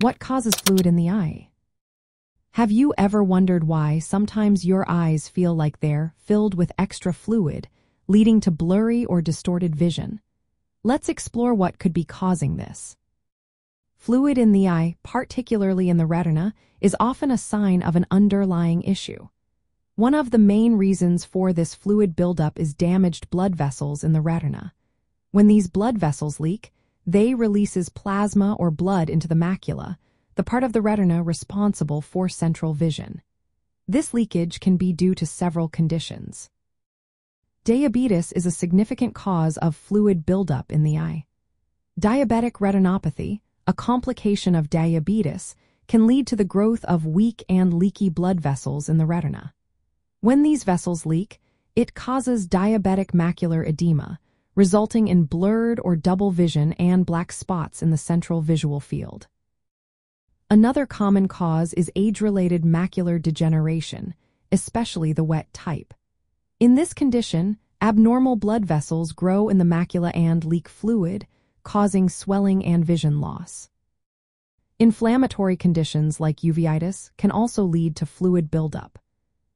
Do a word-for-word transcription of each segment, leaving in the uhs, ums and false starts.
What causes fluid in the eye? Have you ever wondered why sometimes your eyes feel like they're filled with extra fluid, leading to blurry or distorted vision? Let's explore what could be causing this. Fluid in the eye, particularly in the retina, is often a sign of an underlying issue. One of the main reasons for this fluid buildup is damaged blood vessels in the retina. When these blood vessels leak, they release plasma or blood into the macula, the part of the retina responsible for central vision. This leakage can be due to several conditions. Diabetes is a significant cause of fluid buildup in the eye. Diabetic retinopathy, a complication of diabetes, can lead to the growth of weak and leaky blood vessels in the retina. When these vessels leak, it causes diabetic macular edema, resulting in blurred or double vision and black spots in the central visual field. Another common cause is age-related macular degeneration, especially the wet type. In this condition, abnormal blood vessels grow in the macula and leak fluid, causing swelling and vision loss. Inflammatory conditions like uveitis can also lead to fluid buildup.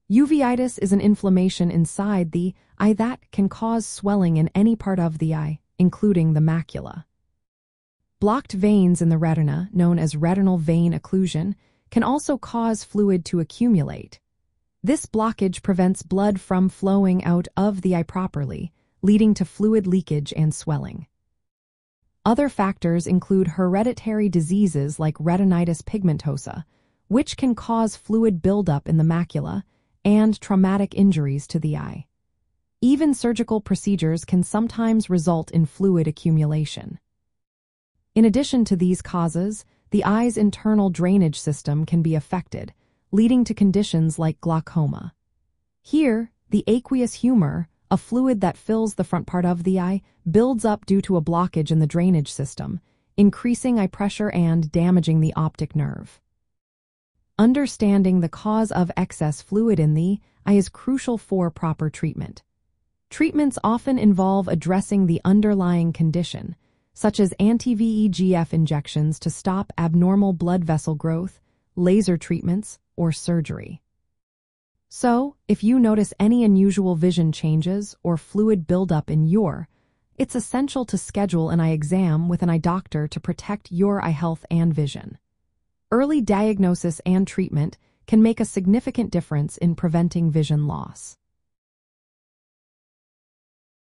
Uveitis is an inflammation inside the eye that can cause swelling in any part of the eye, including the macula. Blocked veins in the retina, known as retinal vein occlusion, can also cause fluid to accumulate. This blockage prevents blood from flowing out of the eye properly, leading to fluid leakage and swelling. Other factors include hereditary diseases like retinitis pigmentosa, which can cause fluid buildup in the macula, and traumatic injuries to the eye. Even surgical procedures can sometimes result in fluid accumulation. In addition to these causes, the eye's internal drainage system can be affected, leading to conditions like glaucoma. Here, the aqueous humor, a fluid that fills the front part of the eye, builds up due to a blockage in the drainage system, increasing eye pressure and damaging the optic nerve. Understanding the cause of excess fluid in the eye is crucial for proper treatment. Treatments often involve addressing the underlying condition, such as anti V E G F injections to stop abnormal blood vessel growth, laser treatments, or surgery. So, if you notice any unusual vision changes or fluid buildup in your, it's essential to schedule an eye exam with an eye doctor to protect your eye health and vision. Early diagnosis and treatment can make a significant difference in preventing vision loss.